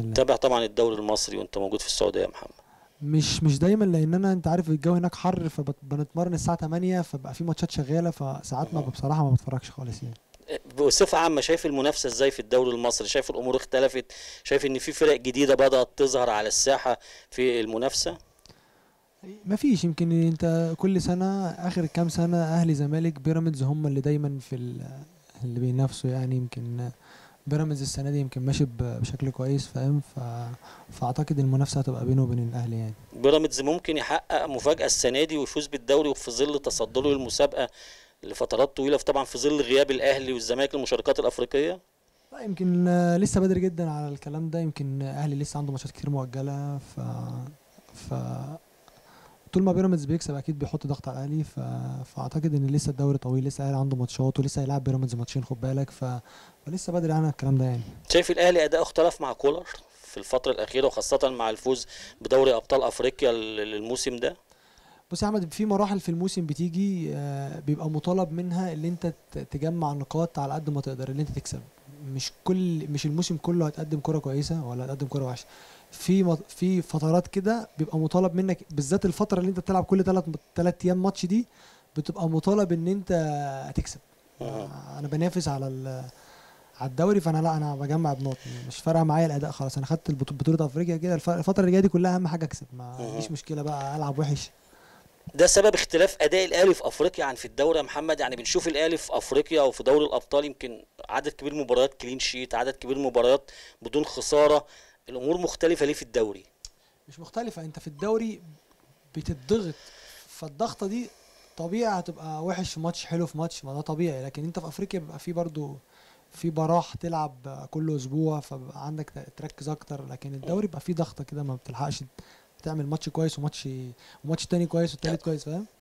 بتتابع طبعا الدوري المصري وانت موجود في السعوديه يا محمد؟ مش دايما، لان انا انت عارف الجو هناك حر، فبنتمرن الساعه 8 فبقى في ماتشات شغاله، فساعات ما بصراحه ما بتفرجش خالص يعني. بصفه عامه شايف المنافسه ازاي في الدوري المصري؟ شايف الامور اختلفت؟ شايف ان في فرق جديده بدات تظهر على الساحه في المنافسه؟ مفيش، يمكن انت كل سنه اخر كام سنه اهلي زمالك بيراميدز هم اللي دايما في اللي بينافسوا يعني. يمكن بيراميدز السنه دي يمكن ماشي بشكل كويس فاهم، فاعتقد المنافسه هتبقى بينه وبين الاهلي يعني. بيراميدز ممكن يحقق مفاجاه السنه دي ويفوز بالدوري وفي ظل تصدره للمسابقه لفترات طويله، طبعا في ظل غياب الاهلي والزمالك المشاركات الافريقيه. لا يمكن لسه بدري جدا على الكلام ده، يمكن الاهلي لسه عنده ماتشات كتير مؤجله، ف طول ما بيراميدز بيكسب اكيد بيحط ضغط على الاهلي، فاعتقد ان لسه الدوري طويل، لسه الاهلي عنده ماتشات ولسه هيلاعب بيراميدز ماتشين خد بالك، فلسه بدري على الكلام ده يعني. شايف الاهلي اداءه اختلف مع كولر في الفتره الاخيره وخاصه مع الفوز بدوري ابطال افريقيا الموسم ده؟ بص يا احمد، في مراحل في الموسم بتيجي بيبقى مطالب منها اللي انت تجمع نقاط على قد ما تقدر، اللي انت تكسب، مش الموسم كله هتقدم كره كويسه ولا هتقدم كره وحشه. في فترات كده بيبقى مطالب منك، بالذات الفتره اللي انت بتلعب كل 3 ايام ماتش دي بتبقى مطالب ان انت هتكسب. انا بنافس على الدوري، فانا لا انا بجمع بنقط، مش فارقه معايا الاداء خلاص، انا خدت بطوله افريقيا كده، الفتره اللي جايه دي كلها اهم حاجه اكسب، ما عنديش مشكله بقى العب وحش. ده سبب اختلاف اداء الاهلي في افريقيا عن في الدوري يا محمد؟ يعني بنشوف الاهلي في افريقيا وفي دوري الابطال يمكن عدد كبير مباريات كلين شيت، عدد كبير مباريات بدون خساره، الامور مختلفه ليه في الدوري؟ مش مختلفه، انت في الدوري بتتضغط، فالضغطه دي طبيعي هتبقى وحش في ماتش حلو في ماتش، ما ده طبيعي، لكن انت في افريقيا بيبقى في برضو في براح تلعب كل اسبوع، فبقى عندك تركز اكتر، لكن الدوري بيبقى فيه ضغطه كده ما بتلحقش تعمل ماتش كويس وماتش تاني كويس والتالت كويس فاهم؟